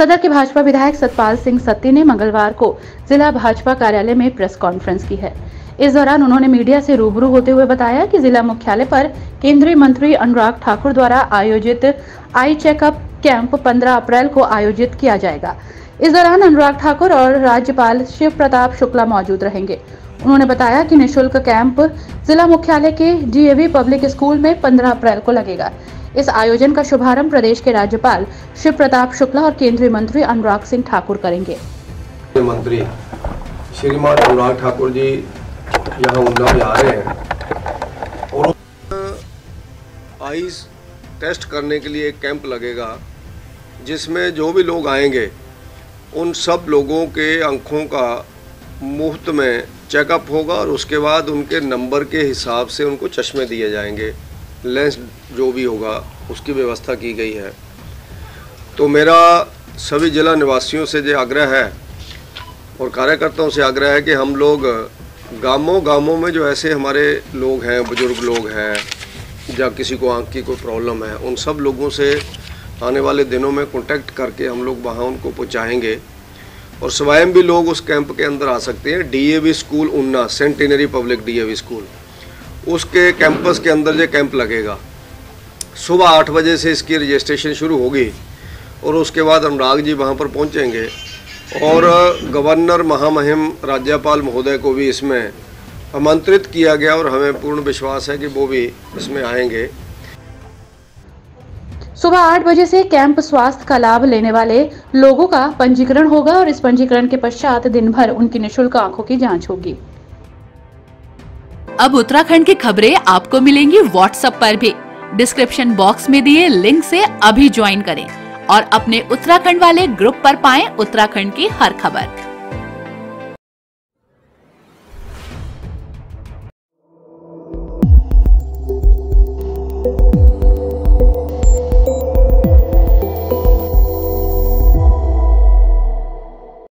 सदर के भाजपा विधायक सतपाल सिंह सत्ती ने मंगलवार को जिला भाजपा कार्यालय में प्रेस कॉन्फ्रेंस की है। इस दौरान उन्होंने मीडिया से रूबरू होते हुए बताया कि जिला मुख्यालय पर केंद्रीय मंत्री अनुराग ठाकुर द्वारा आयोजित आई चेकअप कैंप 15 अप्रैल को आयोजित किया जाएगा। इस दौरान अनुराग ठाकुर और राज्यपाल शिव प्रताप शुक्ला मौजूद रहेंगे। उन्होंने बताया कि निःशुल्क कैंप जिला मुख्यालय के डीएवी पब्लिक स्कूल में 15 अप्रैल को लगेगा। इस आयोजन का शुभारंभ प्रदेश के राज्यपाल शिव प्रताप शुक्ला और केंद्रीय मंत्री अनुराग सिंह ठाकुर करेंगे। मंत्री श्रीमान अनुराग ठाकुर जी यहाँ उन्ना में आ रहे हैं और आइस टेस्ट करने के लिए एक कैंप लगेगा, जिसमें जो भी लोग आएंगे उन सब लोगों के आंखों का मुफ्त में चेकअप होगा और उसके बाद उनके नंबर के हिसाब से उनको चश्मे दिए जाएंगे। लेंस जो भी होगा उसकी व्यवस्था की गई है। तो मेरा सभी जिला निवासियों से ये आग्रह है और कार्यकर्ताओं से आग्रह है कि हम लोग गाँवों में जो ऐसे हमारे लोग हैं, बुजुर्ग लोग हैं, या किसी को आँख की कोई प्रॉब्लम है, उन सब लोगों से आने वाले दिनों में कॉन्टैक्ट करके हम लोग वहाँ उनको पहुँचाएँगे और स्वयं भी लोग उस कैंप के अंदर आ सकते हैं। DAV school Una, centenary public DAV school, उसके कैंपस के अंदर ये कैंप लगेगा। सुबह 8 बजे से इसकी रजिस्ट्रेशन शुरू होगी और उसके बाद अनुराग जी वहाँ पर पहुँचेंगे और गवर्नर महामहिम राज्यपाल महोदय को भी इसमें आमंत्रित किया गया और हमें पूर्ण विश्वास है कि वो भी इसमें आएंगे। सुबह 8 बजे से कैंप स्वास्थ्य का लाभ लेने वाले लोगों का पंजीकरण होगा और इस पंजीकरण के पश्चात दिन भर उनकी निःशुल्क आंखों की जांच होगी। अब उत्तराखंड की खबरें आपको मिलेंगी व्हाट्सएप पर भी। डिस्क्रिप्शन बॉक्स में दिए लिंक से अभी ज्वाइन करें और अपने उत्तराखंड वाले ग्रुप पर पाएं उत्तराखंड की हर खबर।